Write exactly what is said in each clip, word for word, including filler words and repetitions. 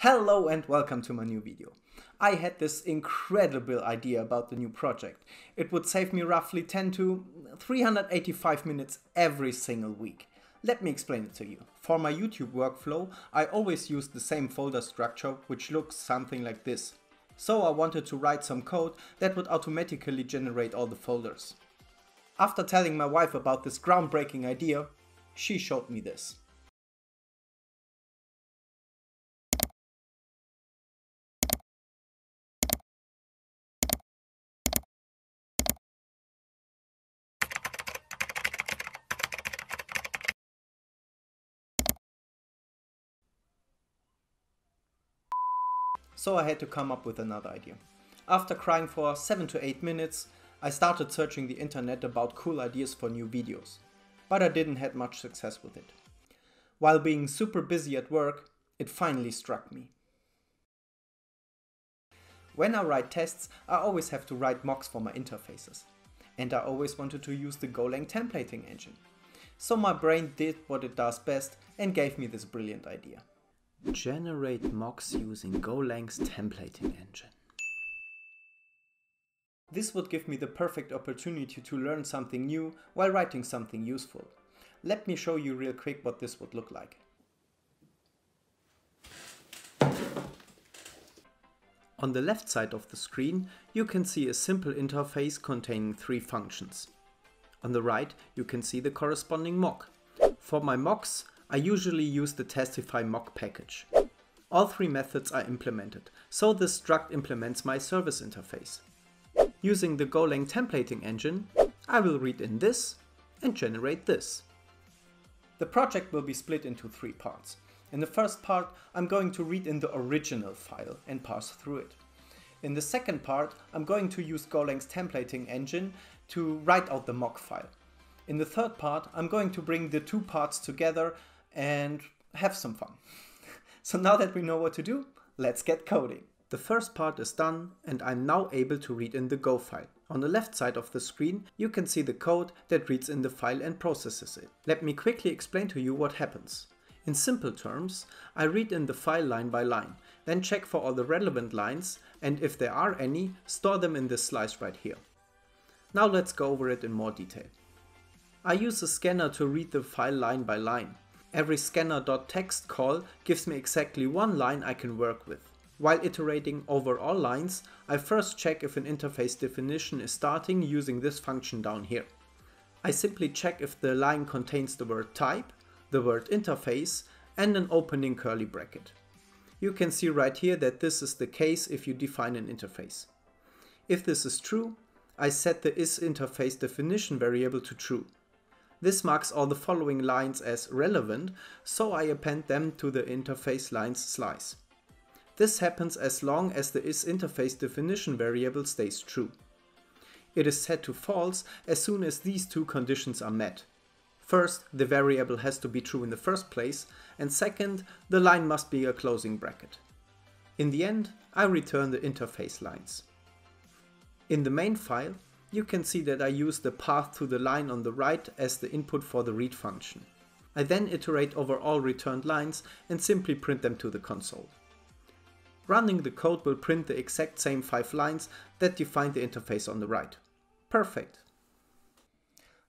Hello and welcome to my new video. I had this incredible idea about the new project. It would save me roughly ten to three hundred eighty-five minutes every single week. Let me explain it to you. For my YouTube workflow, I always use the same folder structure, which looks something like this. So I wanted to write some code that would automatically generate all the folders. After telling my wife about this groundbreaking idea, she showed me this. So I had to come up with another idea. After crying for seven to eight minutes, I started searching the internet about cool ideas for new videos, but I didn't have much success with it. While being super busy at work, it finally struck me. When I write tests, I always have to write mocks for my interfaces, and I always wanted to use the Golang templating engine. So my brain did what it does best and gave me this brilliant idea. Generate mocks using Golang's templating engine. This would give me the perfect opportunity to learn something new while writing something useful. Let me show you real quick what this would look like. On the left side of the screen, you can see a simple interface containing three functions. On the right, you can see the corresponding mock. For my mocks, I usually use the testify mock package. All three methods are implemented, so this struct implements my service interface. Using the Golang templating engine, I will read in this and generate this. The project will be split into three parts. In the first part, I'm going to read in the original file and parse through it. In the second part, I'm going to use Golang's templating engine to write out the mock file. In the third part, I'm going to bring the two parts together and have some fun. So now that we know what to do, let's get coding. The first part is done and I'm now able to read in the Go file. On the left side of the screen, you can see the code that reads in the file and processes it. Let me quickly explain to you what happens. In simple terms, I read in the file line by line, then check for all the relevant lines and if there are any, store them in this slice right here. Now let's go over it in more detail. I use a scanner to read the file line by line. Every scanner.text call gives me exactly one line I can work with. While iterating over all lines, I first check if an interface definition is starting using this function down here. I simply check if the line contains the word type, the word interface, and an opening curly bracket. You can see right here that this is the case if you define an interface. If this is true, I set the isInterface definition variable to true. This marks all the following lines as relevant, so I append them to the interface lines slice. This happens as long as the isInterface definition variable stays true. It is set to false as soon as these two conditions are met. First, the variable has to be true in the first place, and second, the line must be a closing bracket. In the end, I return the interface lines. In the main file, you can see that I use the path to the line on the right as the input for the read function. I then iterate over all returned lines and simply print them to the console. Running the code will print the exact same five lines that define the interface on the right. Perfect!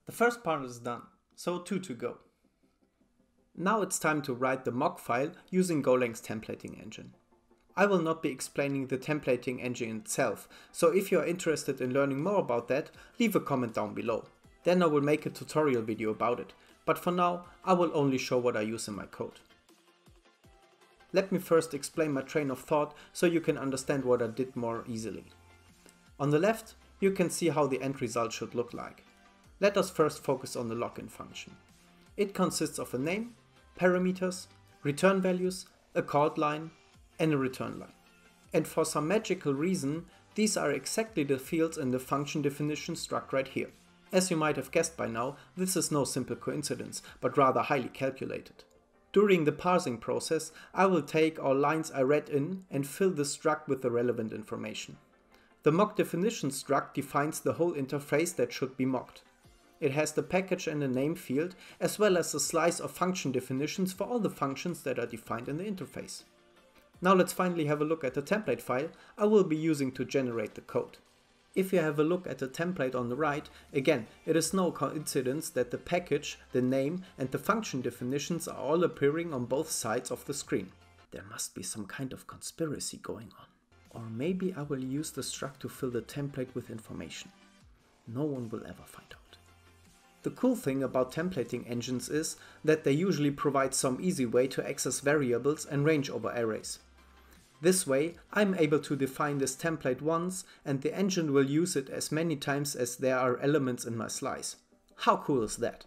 The first part is done, so two to go. Now it's time to write the mock file using Golang's templating engine. I will not be explaining the templating engine itself, so if you are interested in learning more about that, leave a comment down below. Then I will make a tutorial video about it, but for now I will only show what I use in my code. Let me first explain my train of thought so you can understand what I did more easily. On the left, you can see how the end result should look like. Let us first focus on the login function. It consists of a name, parameters, return values, a called line, and a return line. And for some magical reason, these are exactly the fields in the function definition struct right here. As you might have guessed by now, this is no simple coincidence, but rather highly calculated. During the parsing process, I will take all lines I read in and fill the struct with the relevant information. The mock definition struct defines the whole interface that should be mocked. It has the package and the name field, as well as a slice of function definitions for all the functions that are defined in the interface. Now let's finally have a look at the template file I will be using to generate the code. If you have a look at the template on the right, again, it is no coincidence that the package, the name and the function definitions are all appearing on both sides of the screen. There must be some kind of conspiracy going on. Or maybe I will use the struct to fill the template with information. No one will ever find out. The cool thing about templating engines is that they usually provide some easy way to access variables and range over arrays. This way, I'm able to define this template once and the engine will use it as many times as there are elements in my slice. How cool is that?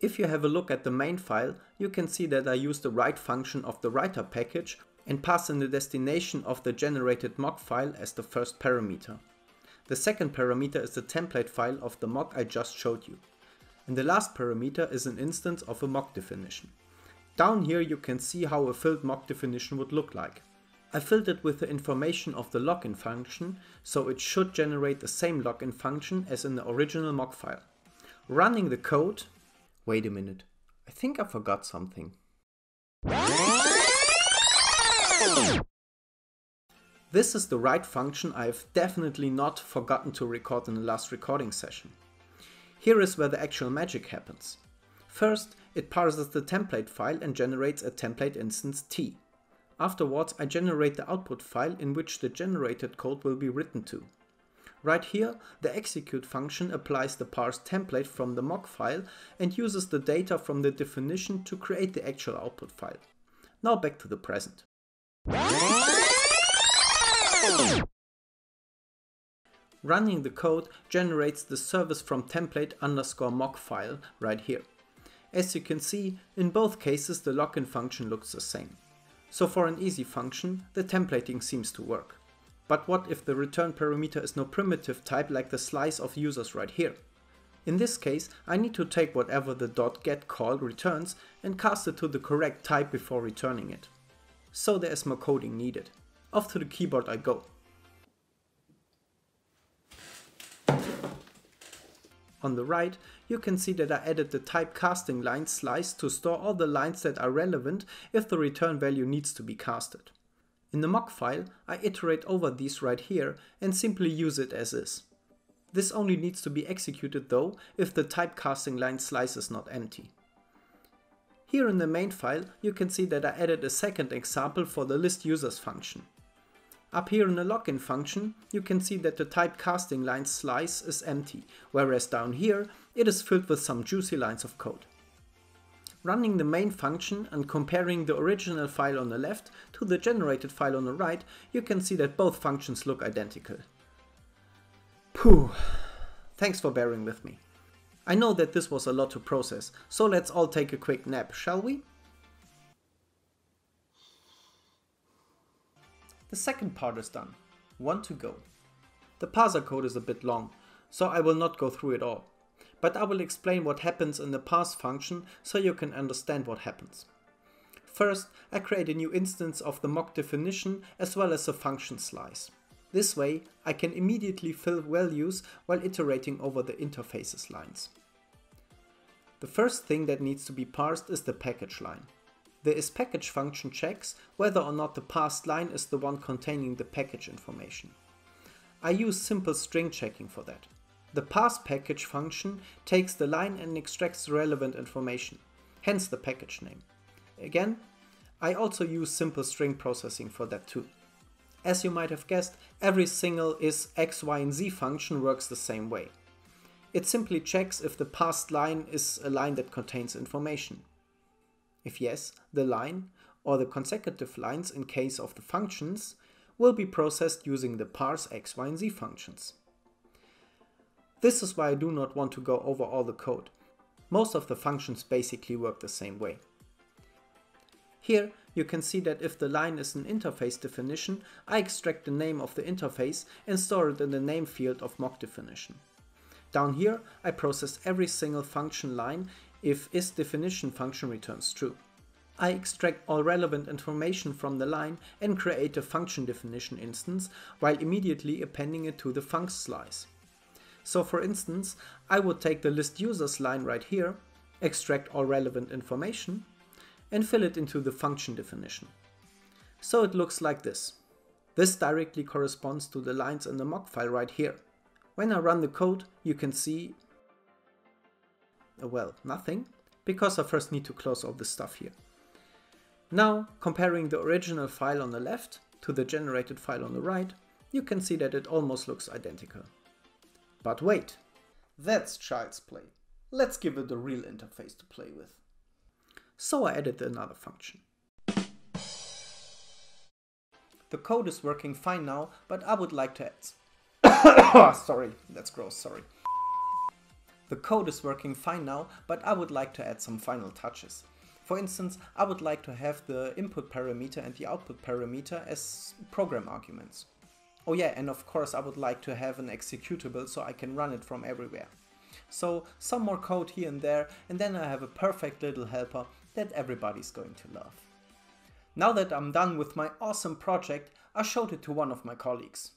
If you have a look at the main file, you can see that I use the write function of the writer package and pass in the destination of the generated mock file as the first parameter. The second parameter is the template file of the mock I just showed you. And the last parameter is an instance of a mock definition. Down here you can see how a filled mock definition would look like. I filled it with the information of the login function, so it should generate the same login function as in the original mock file. Running the code... Wait a minute, I think I forgot something. This is the write function I have definitely not forgotten to record in the last recording session. Here is where the actual magic happens. First, it parses the template file and generates a template instance T. Afterwards, I generate the output file in which the generated code will be written to. Right here, the execute function applies the parsed template from the mock file and uses the data from the definition to create the actual output file. Now back to the present. Running the code generates the service from template underscore mock file right here. As you can see, in both cases the login function looks the same. So for an easy function, the templating seems to work. But what if the return parameter is no primitive type like the slice of users right here? In this case, I need to take whatever the .get call returns and cast it to the correct type before returning it. So there is more coding needed. Off to the keyboard I go. On the right, you can see that I added the type casting line slice to store all the lines that are relevant if the return value needs to be casted. In the mock file, I iterate over these right here and simply use it as is. This only needs to be executed though if the type casting line slice is not empty. Here in the main file, you can see that I added a second example for the list users function. Up here in the login function, you can see that the type casting line slice is empty, whereas down here, it is filled with some juicy lines of code. Running the main function and comparing the original file on the left to the generated file on the right, you can see that both functions look identical. Phew, thanks for bearing with me. I know that this was a lot to process, so let's all take a quick nap, shall we? The second part is done. One to go. The parser code is a bit long, so I will not go through it all. But I will explain what happens in the parse function so you can understand what happens. First, I create a new instance of the mock definition as well as a function slice. This way, I can immediately fill values while iterating over the interfaces lines. The first thing that needs to be parsed is the package line. The isPackage function checks whether or not the parsed line is the one containing the package information. I use simple string checking for that. The parsePackage function takes the line and extracts the relevant information, hence the package name. Again, I also use simple string processing for that too. As you might have guessed, every single is, x, y and z function works the same way. It simply checks if the parsed line is a line that contains information. If yes, the line, or the consecutive lines in case of the functions, will be processed using the parse x, y and z functions. This is why I do not want to go over all the code. Most of the functions basically work the same way. Here you can see that if the line is an interface definition, I extract the name of the interface and store it in the name field of mock definition. Down here, I process every single function line if isDefinition function returns true. I extract all relevant information from the line and create a function definition instance while immediately appending it to the func slice. So for instance, I would take the list users line right here, extract all relevant information, and fill it into the function definition. So it looks like this. This directly corresponds to the lines in the mock file right here. When I run the code, you can see, well, nothing, because I first need to close all this stuff here. Now, comparing the original file on the left to the generated file on the right, you can see that it almost looks identical. But wait, that's child's play. Let's give it a real interface to play with. So I added another function. The code is working fine now, but I would like to add... oh, sorry, that's gross, sorry. The code is working fine now, but I would like to add some final touches. For instance, I would like to have the input parameter and the output parameter as program arguments. Oh yeah, and of course I would like to have an executable so I can run it from everywhere. So some more code here and there, and then I have a perfect little helper that everybody's going to love. Now that I'm done with my awesome project, I showed it to one of my colleagues.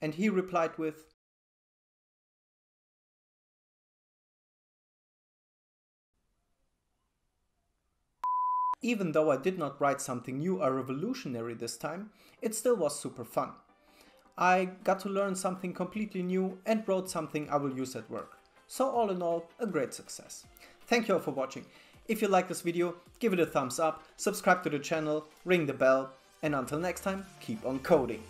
And he replied with, even though I did not write something new or revolutionary this time, it still was super fun. I got to learn something completely new and wrote something I will use at work. So all in all, a great success. Thank you all for watching. If you like this video, give it a thumbs up, subscribe to the channel, ring the bell, and until next time, keep on coding.